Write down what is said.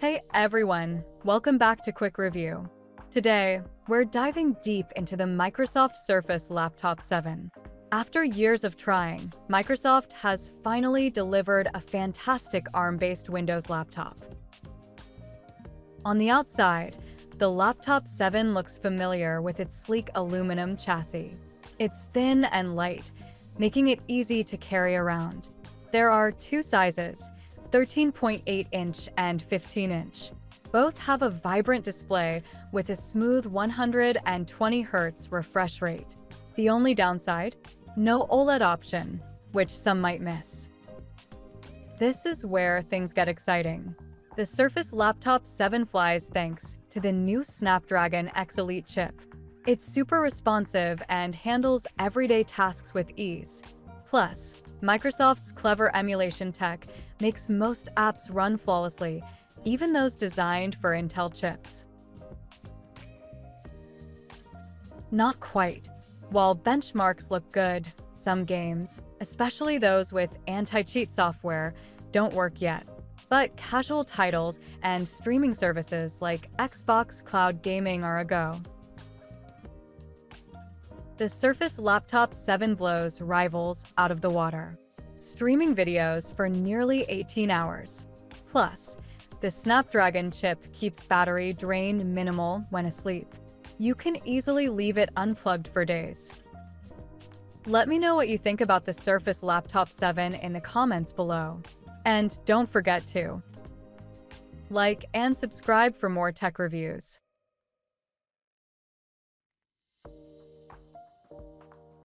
Hey everyone, welcome back to Quick Review. Today, we're diving deep into the Microsoft Surface Laptop 7. After years of trying, Microsoft has finally delivered a fantastic ARM-based Windows laptop. On the outside, the Laptop 7 looks familiar with its sleek aluminum chassis. It's thin and light, making it easy to carry around. There are two sizes, 13.8-inch and 15-inch. Both have a vibrant display with a smooth 120Hz refresh rate. The only downside? No OLED option, which some might miss. This is where things get exciting. The Surface Laptop 7 flies thanks to the new Snapdragon X Elite chip. It's super responsive and handles everyday tasks with ease. Plus, Microsoft's clever emulation tech makes most apps run flawlessly, even those designed for Intel chips. Not quite. While benchmarks look good, some games, especially those with anti-cheat software, don't work yet. But casual titles and streaming services like Xbox Cloud Gaming are a go. The Surface Laptop 7 blows rivals out of the water, streaming videos for nearly 18 hours. Plus, the Snapdragon chip keeps battery drain minimal when asleep. You can easily leave it unplugged for days. Let me know what you think about the Surface Laptop 7 in the comments below. And don't forget to like and subscribe for more tech reviews.